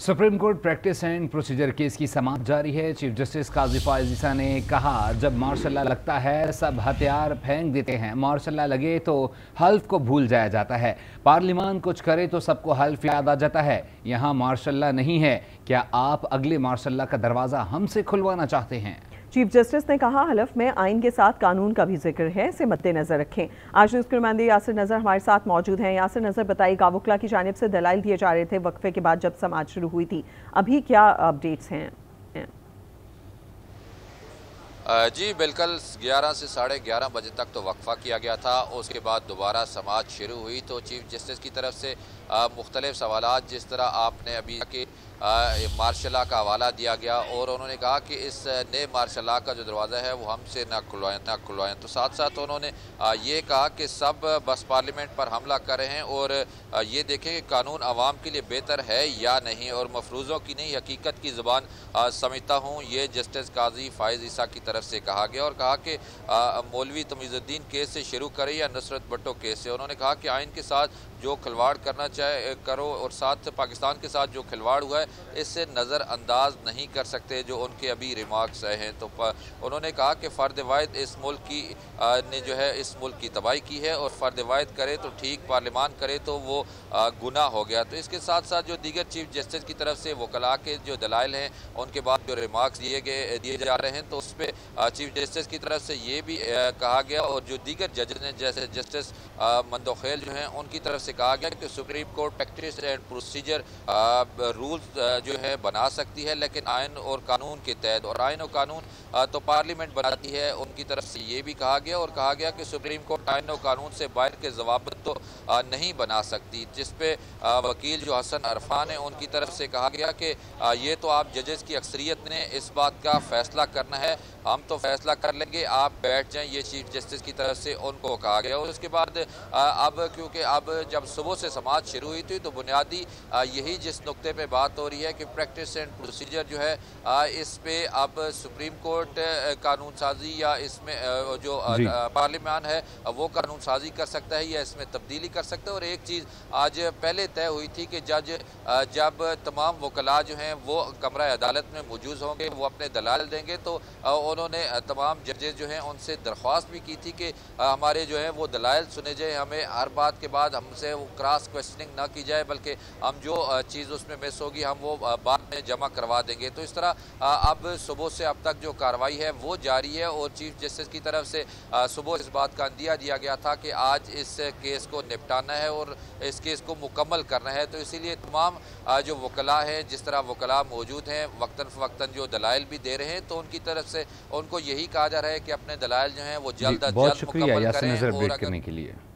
Supreme court practice and procedure case की समाप्त जारी है। चीफ जस्टिस काजी फाएज़ ईसा ने कहा, जब मार्शल लॉ लगता है सब हथियार फेंक देते हैं, मार्शल लॉ लगे तो हल्फ को भूल जाया जाता है, पार्लियामान कुछ करे तो सबको हल्फ याद आ जाता है। यहाँ मार्शल लॉ नहीं है। क्या आप अगले मार्शल लॉ का दरवाज़ा हमसे खुलवाना चाहते हैं? चीफ जस्टिस ने कहा, हलफ में आइन के साथ कानून का भी जिक्र है, इसे मद्देनजर रखें। आज न्यूज़ के नुमाइंदे यासिर नज़र हमारे साथ मौजूद हैं। यासिर नज़र, बताइए, कावुकला की जानिब से दलाइल दिए जा रहे थे वक्फे के बाद जब समाज शुरू हुई थी, अभी क्या अपडेट्स हैं? जी बिल्कुल, 11 से 11:30 बजे तक तो वक्फ़ा किया गया था, उसके बाद दोबारा समाअत शुरू हुई तो चीफ जस्टिस की तरफ से मुख्तलिफ सवालात, जिस तरह आपने अभी के मार्शल लॉ का हवाला दिया गया और उन्होंने कहा कि इस नए मार्शल लॉ का जो दरवाज़ा है वो हमसे ना खुलवाएँ। तो साथ साथ उन्होंने ये कहा कि सब बस पार्लियामेंट पर हमला करें और ये देखें कि कानून आवाम के लिए बेहतर है या नहीं, और मफरूज़ों की नहीं हकीकत की ज़ुबान समझता हूँ, ये जस्टिस काजी फाएज़ ईसा की तरफ से कहा गया। और कहा कि मौलवी तमीजुद्दीन केस से शुरू करें या नसरत भट्टो केस से। उन्होंने कहा कि आइन के साथ जो खिलवाड़ करना चाहे करो और साथ पाकिस्तान के साथ जो खिलवाड़ हुआ है इससे नज़रअंदाज नहीं कर सकते, जो उनके अभी रिमार्क्स हैं। तो उन्होंने कहा कि फ़र्द वाहिद इस मुल्क की ने जो है इस मुल्क की तबाही की है, और फ़र्द वाहिद करे तो ठीक, पार्लियामान करे तो वो गुनाह हो गया। तो इसके साथ साथ जो दीगर चीफ जस्टिस की तरफ से वकला के जो दलाइल हैं उनके बाद जो रिमार्क्स दिए जा रहे हैं तो उस पर चीफ जस्टिस की तरफ से ये भी कहा गया, और जो दीगर जजेस हैं जैसे जस्टिस मंदोखेल जो हैं उनकी तरफ से कहा गया कि supreme court practice and procedure rules जो है बना सकती है, लेकिन आइन और कानून के तहत, और आइन और कानून तो पार्लियामेंट बनाती है। उनकी तरफ से ये भी कहा गया और कहा गया कि सुप्रीम कोर्ट आइन और कानून से बाहर के जवाबत तो नहीं बना सकती, जिस पे वकील जो हसन इरफान है उनकी तरफ से कहा गया कि ये तो आप जजेस की अक्सरियत ने इस बात का फैसला करना है, हम तो फैसला कर लेंगे, आप बैठ जाएं, ये चीफ जस्टिस की तरफ से उनको कहा गया। और उसके बाद अब क्योंकि अब जब सुबह से समाअत शुरू हुई थी तो बुनियादी यही जिस नुक्ते पे बात हो रही है कि प्रैक्टिस एंड प्रोसीजर जो है इस पे अब सुप्रीम कोर्ट कानून साजी या इसमें जो पार्लियामान है वो कानून साजी कर सकता है या इसमें तब्दीली कर सकता है। और एक चीज़ आज पहले तय हुई थी कि जज जब तमाम वकला जो हैं वो कमरा अदालत में मौजूद होंगे, वो अपने दलाल देंगे, तो उन्होंने तमाम जजेस जो हैं उनसे दरख्वास्त भी की थी कि हमारे जो हैं वो दलाइल सुने जाए, हमें हर बात के बाद हमसे वो क्रॉस क्वेश्चनिंग ना की जाए, बल्कि हम जो चीज़ उसमें मिस होगी हम वो बाद में जमा करवा देंगे। तो इस तरह अब सुबह से अब तक जो कार्रवाई है वो जारी है, और चीफ जस्टिस की तरफ से सुबह इस बात का अंदिया दिया गया था कि आज इस केस को निपटाना है और इस केस को मुकम्मल करना है। तो इसीलिए तमाम जो वकला हैं, जिस तरह वकला मौजूद हैं, वक्तन फवक्तन जो दलाइल भी दे रहे हैं, तो उनकी तरफ से उनको यही कहा जा रहा है कि अपने दलाइल जो हैं वो जल्द अज जल्द मुकम्मल करें।